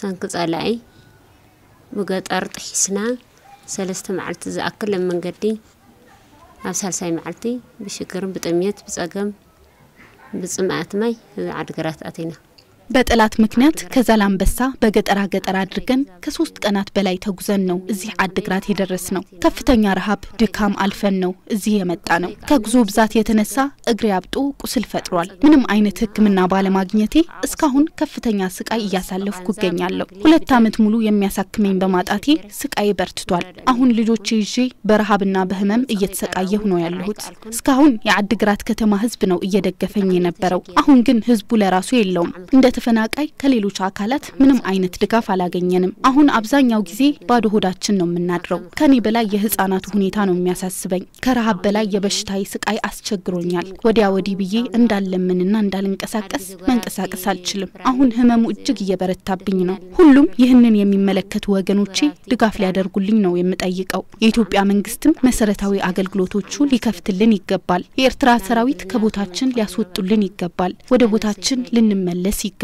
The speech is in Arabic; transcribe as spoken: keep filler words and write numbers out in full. سانكز على بقت أرض حسنا سلست معلت زأكل لما قدي أبسل ساي معلتي بشكر بتأميت بسأقم بسمعت ماي عاد قرات أتينا بدألات مكنات كزلام بسا بقت أراقت أرادركن كسوست كنات بلاي تجزنو زي عاد قرات يدرسنو كفتني رهاب دكام ألفنو زي متانو كجوب ذات يتنسى أقربتو كسل فترول منهم عين تك من نبالة ماجنتي إسكهون كفتني سك أي يسلف كجنيالو ولا تامت ملو يم يسك من بمات أتي سك أي برتطول أهون لجو تيجي برهاب النابهمم يتسك أيه نويلهوت إسكهون يعاد قرات كتما هزبنو يدق فني نبرو أهون جن هزبولا راسو يلوم ተፈናቃይ ከሌሎች አካላት ምንም አይነት ድጋፍ አላገኘንም አሁን አብዛኛው ጊዜ ባዶ ሆዳችን ነው የምናድረው ከኔ በላይ የህፃናት ሁኔታ ነው የሚያሳስበኝ ከራሃብ በላይ የበሽታዬ ስቃይ አስቸግሮኛል ወዲያ ወዲህ ብዬ እንዳልለምንና እንዳልንቀሳቀስ መንቀሳቀስ አልችልም አሁን ህመሙ እጅግ እየበረታብኝ ነው ሁሉም ይህንን የሚመለከቱ ወገኖቼ ድጋፍ ሊያደርጉልኝ ነው የምጠይቀው የኢትዮጵያ መንግስትም መሰረታዊ አገልግሎቶቹ ሊከፍትልን ይገባል የኤርትራ ሰራዊት ከቦታችን ሊያስወጡልን ይገባል ወደ ቦታችን ልንመለስ ይገባል